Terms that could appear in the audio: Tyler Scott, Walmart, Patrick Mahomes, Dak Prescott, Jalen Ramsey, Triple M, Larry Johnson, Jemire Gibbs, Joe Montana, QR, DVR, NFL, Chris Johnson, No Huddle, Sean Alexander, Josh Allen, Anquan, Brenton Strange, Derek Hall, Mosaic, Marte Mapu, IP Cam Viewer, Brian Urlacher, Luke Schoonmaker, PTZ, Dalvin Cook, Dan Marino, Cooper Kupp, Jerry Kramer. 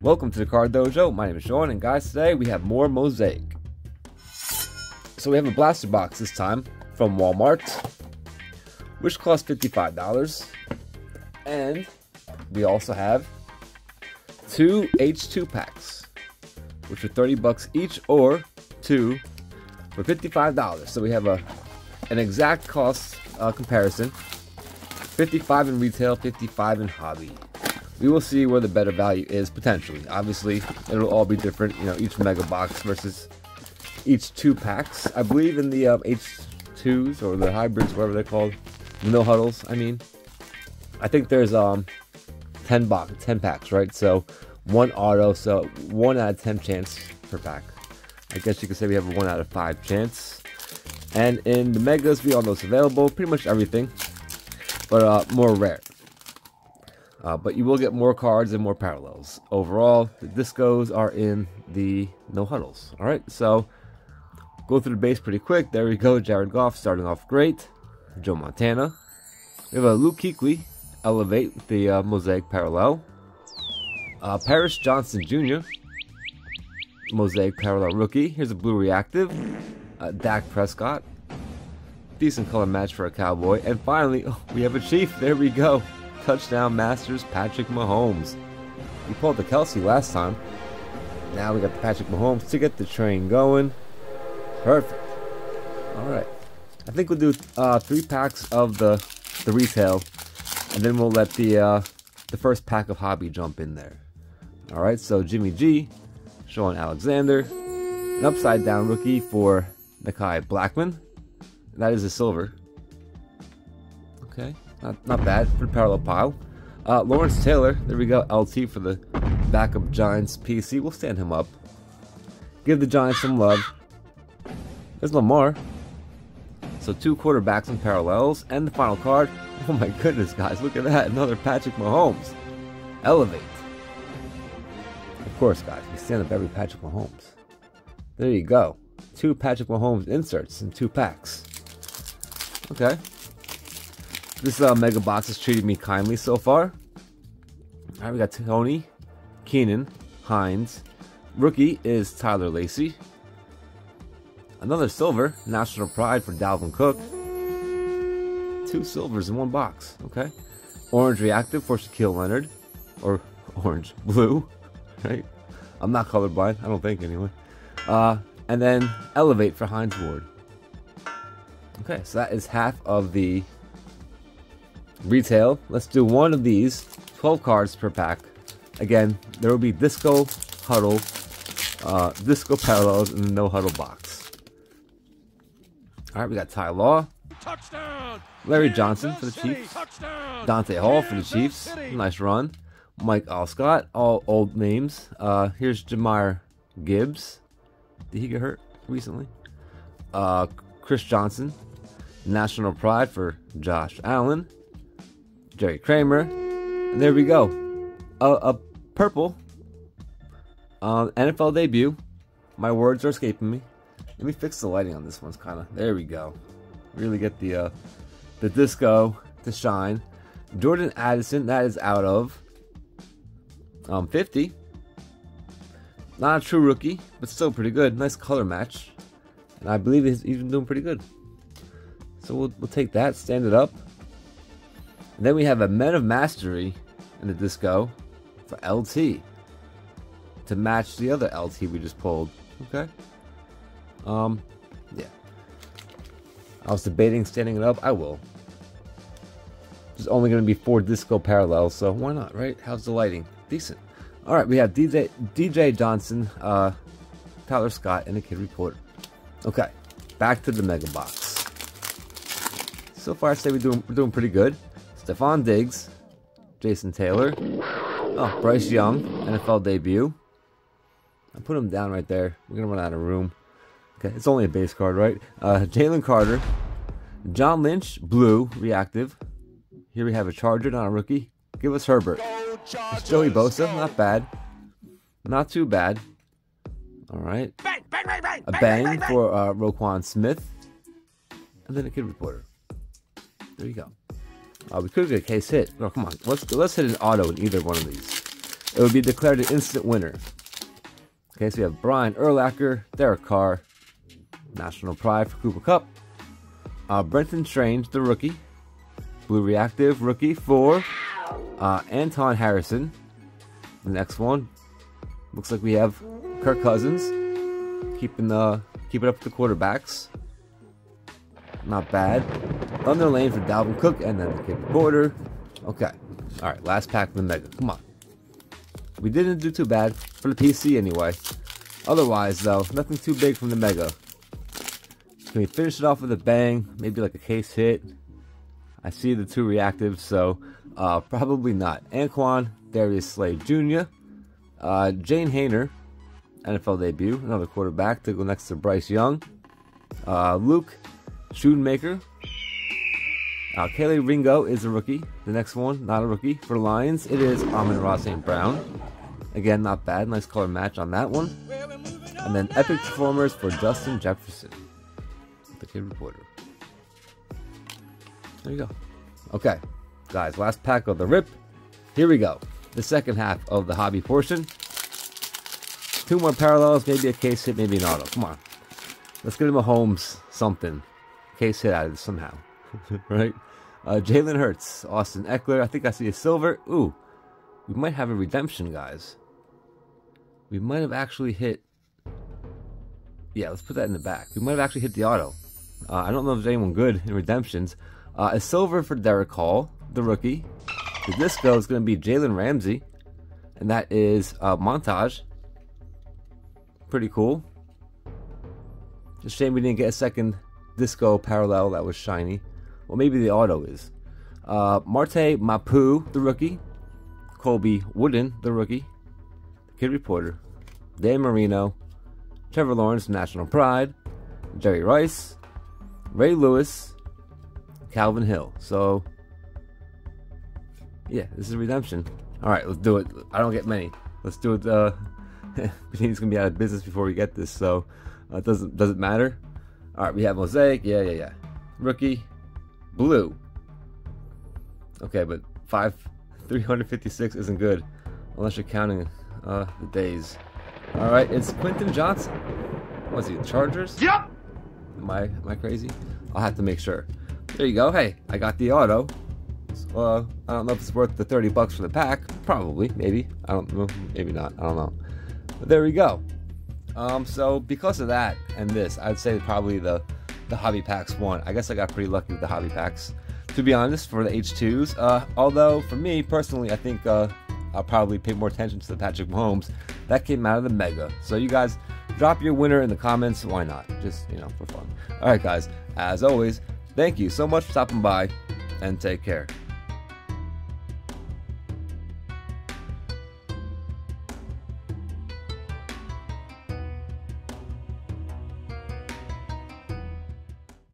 Welcome to The Card Dojo. My name is Sean, and guys, today we have more Mosaic. So we have a blaster box this time from Walmart, which costs $55. And we also have two H2 packs, which are 30 bucks each, or two for $55. So we have an exact cost comparison. 55 in retail, 55 in hobby. We will see where the better value is potentially. Obviously, it'll all be different, you know, each mega box versus each two packs. I believe in the H2s or the hybrids, whatever they're called, the No Huddles, I mean. I think there's 10 packs, right? So one auto, so 1 out of 10 chance per pack. I guess you could say we have a 1 out of 5 chance. And in the megas, we all know it's available, pretty much everything, but more rare. But you will get more cards and more parallels. Overall, the discos are in the No Huddles. All right, so go through the base pretty quick. There we go. Jared Goff starting off great. Joe Montana. We have a Luke Kuechly elevate, the Mosaic parallel. Paris Johnson Jr. Mosaic parallel rookie. Here's a blue reactive. Dak Prescott. Decent color match for a Cowboy. And finally, oh, we have a Chief. There we go. Touchdown Masters, Patrick Mahomes. We pulled the Kelsey last time. Now we got the Patrick Mahomes to get the train going. Perfect. Alright. I think we'll do 3 packs of the retail. And then we'll let the first pack of hobby jump in there. Alright, so Jimmy G, Sean Alexander, an upside down rookie for Nakai Blackman. That is a silver. Okay. Not bad for the parallel pile. Lawrence Taylor, there we go, LT for the backup Giants PC. We'll stand him up. Give the Giants some love. There's Lamar. So 2 quarterbacks in parallels. And the final card. Oh my goodness, guys, look at that. Another Patrick Mahomes. Elevate. Of course, guys, we stand up every Patrick Mahomes. There you go. 2 Patrick Mahomes inserts in 2 packs. Okay. This mega box has treated me kindly so far. Alright, we got Tony, Keenan, Hines. Rookie is Tyler Lacey. Another silver, national pride for Dalvin Cook. 2 silvers in 1 box, okay. Orange reactive for Shaquille Leonard. Or orange, blue, right? I'm not colorblind, I don't think anyway. And then elevate for Hines Ward. Okay, so that is half of the retail. Let's do one of these. 12 cards per pack. Again, there will be disco huddle, disco parallels, and no huddle box. All right, we got Ty Law. Touchdown. Larry Johnson for the Chiefs. Touchdown. Dante Hall for the Chiefs. Nice run. Mike Alscott. All old names. Here's Jemire Gibbs. Did he get hurt recently? Chris Johnson. National pride for Josh Allen. Jerry Kramer, and there we go, a purple NFL debut. My words are escaping me. Let me fix the lighting on this one's kind of. There we go. Really get the disco to shine. Jordan Addison, that is out of 50. Not a true rookie, but still pretty good. Nice color match, and I believe he's been doing pretty good. So we'll take that. Stand it up. And then we have a Men of Mastery in the disco for LT to match the other LT we just pulled. Okay. Yeah. I was debating standing it up. I will. There's only going to be 4 disco parallels, so why not, right? How's the lighting? Decent. All right, we have DJ Johnson, Tyler Scott, and the Kid Reporter. Okay, back to the mega box. So far, I'd say we're doing pretty good. Stephon Diggs, Jason Taylor, oh, Bryce Young, NFL debut. I put him down right there. We're going to run out of room. Okay, it's only a base card, right? Jalen Carter, John Lynch, blue, reactive. Here we have a Charger, not a rookie. Give us Herbert. It's Joey Bosa, not bad. Not too bad. All right. Bang, bang, bang, bang, a bang, bang, bang for Roquan Smith. And then a Kid Reporter. There you go. We could get a case hit. Oh, come on. Let's hit an auto in either one of these. it would be declared an instant winner. Okay, so we have Brian Urlacher, Derek Carr, national pride for Cooper Kupp. Brenton Strange, the rookie. Blue Reactive, rookie for Anton Harrison. The next one. Looks like we have Kirk Cousins. Keeping up with the quarterbacks. Not bad. Thunder Lane for Dalvin Cook and then the kick border. Okay. Alright, last pack for the Mega. Come on. We didn't do too bad. For the PC anyway. Otherwise though, nothing too big from the Mega. Can we finish it off with a bang? Maybe like a case hit? I see the two reactives, so probably not. Anquan, Darius Slade Jr., Jane Hainer, NFL debut, another quarterback to go next to Bryce Young, Luke Schoonmaker, Kaylee Ringo is a rookie. The next one, not a rookie. For the Lions, it is Amon-Ra St. Brown. Again, not bad. Nice color match on that one. And then epic performers for Justin Jefferson, the Kid Reporter. There you go. Okay, guys, last pack of the rip. Here we go. The second half of the hobby portion. Two more parallels, maybe a case hit, maybe an auto. Come on. Let's get him a Mahomes something. Case hit out of it somehow. Right? Jalen Hurts, Austin Eckler. I think I see a silver. Ooh, we might have a redemption, guys. We might have actually hit... Yeah, let's put that in the back. We might have actually hit the auto. I don't know if there's anyone good in redemptions. A silver for Derek Hall, the rookie. The disco is going to be Jalen Ramsey. And that is Montage. Pretty cool. Just shame we didn't get a second disco parallel that was shiny. Well, maybe the auto is. Marte Mapu, the rookie. Colby Wooden, the rookie. The Kid Reporter. Dan Marino. Trevor Lawrence, National Pride. Jerry Rice. Ray Lewis. Calvin Hill. So, yeah, this is redemption. All right, let's do it. I don't get many. Let's do it. He's gonna be out of business before we get this, so it doesn't matter. All right, we have Mosaic. Yeah. Rookie, blue. Okay, but 356 isn't good unless you're counting the days. All right, it's Quentin Johnson. Was he Chargers? Yep. Am I crazy? I'll have to make sure. There you go. Hey, I got the auto. So, I don't know if it's worth the $30 for the pack. Probably, maybe. I don't know. Maybe not. I don't know. But there we go. So because of that and this, I'd say probably the hobby packs won. I guess I got pretty lucky with the hobby packs, to be honest, for the H2s. Although for me personally, I think I'll probably pay more attention to the Patrick Mahomes that came out of the Mega. So you guys drop your winner in the comments. Why not? Just for fun. All right, guys. As always. Thank you so much for stopping by, and take care.